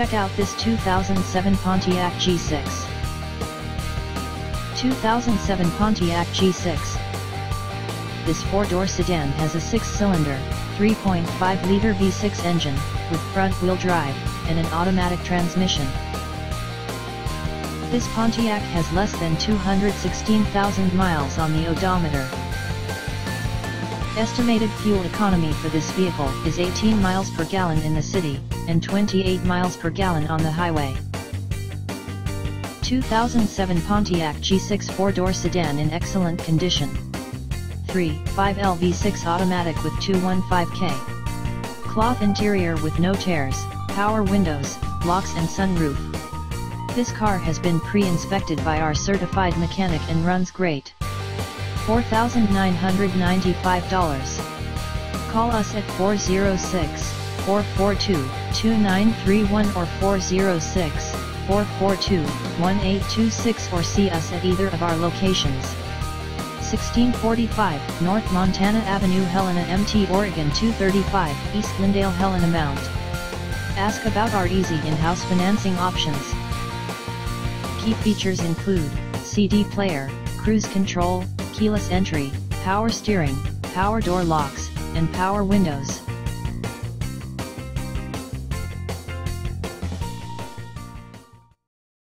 Check out this 2007 Pontiac G6. 2007 Pontiac G6. This four-door sedan has a six-cylinder, 3.5-liter V6 engine, with front-wheel drive, and an automatic transmission. This Pontiac has less than 216,000 miles on the odometer. Estimated fuel economy for this vehicle is 18 miles per gallon in the city, and 28 miles per gallon on the highway. 2007 Pontiac G6 4-door sedan in excellent condition. 3.5L V6 automatic with 215K. Cloth interior with no tears, power windows, locks and sunroof. This car has been pre-inspected by our certified mechanic and runs great. $4,995. Call us at 406-442-2931 or 406-442-1826 or see us at either of our locations. 1645 North Montana Avenue, Helena, MT, Oregon 235, East Lindale, Helena, Mount. Ask about our easy in-house financing options. Key features include CD player, cruise control, keyless entry, power steering, power door locks, and power windows.